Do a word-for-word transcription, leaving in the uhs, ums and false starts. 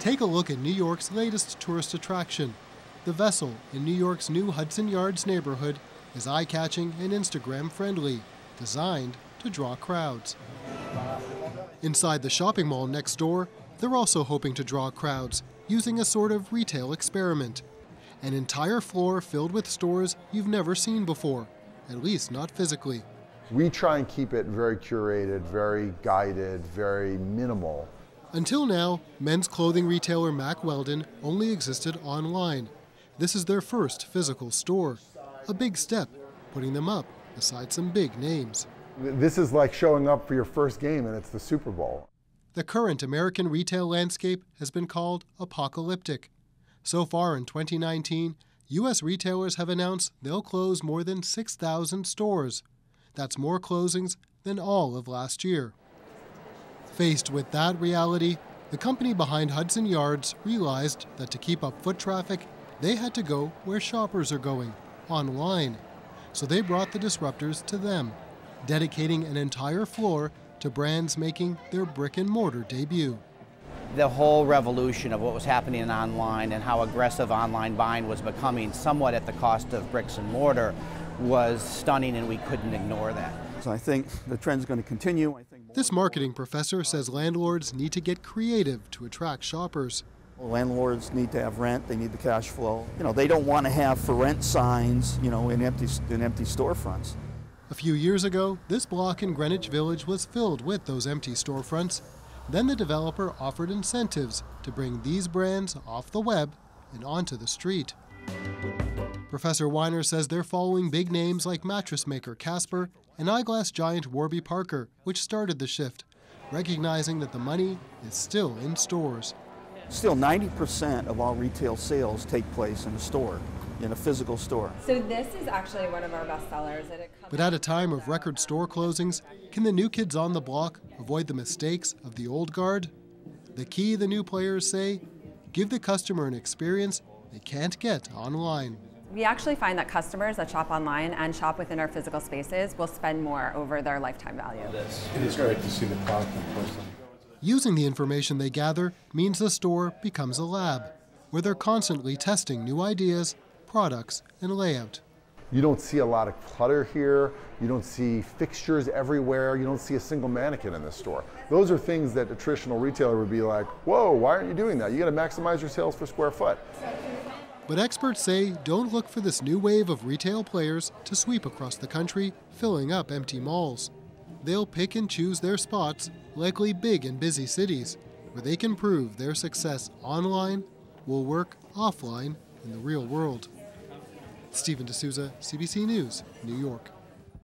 Take a look at New York's latest tourist attraction. The Vessel in New York's new Hudson Yards neighborhood is eye-catching and Instagram-friendly, designed to draw crowds. Inside the shopping mall next door, they're also hoping to draw crowds, using a sort of retail experiment. An entire floor filled with stores you've never seen before, at least not physically. We try and keep it very curated, very guided, very minimal. Until now, men's clothing retailer Mack Weldon only existed online. This is their first physical store. A big step, putting them up beside some big names. This is like showing up for your first game, and it's the Super Bowl. The current American retail landscape has been called apocalyptic. So far in twenty nineteen, U S retailers have announced they'll close more than six thousand stores. That's more closings than all of last year. Faced with that reality, the company behind Hudson Yards realized that to keep up foot traffic, they had to go where shoppers are going, online. So they brought the disruptors to them, dedicating an entire floor to brands making their brick-and-mortar debut. The whole revolution of what was happening online and how aggressive online buying was becoming, somewhat at the cost of bricks and mortar, was stunning, and we couldn't ignore that. So I think the trend is going to continue. I think this marketing professor says landlords need to get creative to attract shoppers. Well, landlords need to have rent. They need the cash flow. You know, they don't want to have for rent signs, you know, in empty in empty storefronts. A few years ago, this block in Greenwich Village was filled with those empty storefronts. Then the developer offered incentives to bring these brands off the web and onto the street. Professor Weiner says they're following big names like mattress maker Casper and eyeglass giant Warby Parker, which started the shift, recognizing that the money is still in stores. Still, ninety percent of all retail sales take place in a store, in a physical store. So this is actually one of our best sellers. But at a time of record store closings, can the new kids on the block avoid the mistakes of the old guard? The key, the new players say, give the customer an experience they can't get online. We actually find that customers that shop online and shop within our physical spaces will spend more over their lifetime value. It is great to see the product in person. Using the information they gather means the store becomes a lab, where they're constantly testing new ideas, products, and layout. You don't see a lot of clutter here. You don't see fixtures everywhere. You don't see a single mannequin in this store. Those are things that a traditional retailer would be like, whoa, why aren't you doing that? You got to maximize your sales per square foot. But experts say don't look for this new wave of retail players to sweep across the country, filling up empty malls. They'll pick and choose their spots, likely big and busy cities, where they can prove their success online will work offline in the real world. Stephen D'Souza, C B C News, New York.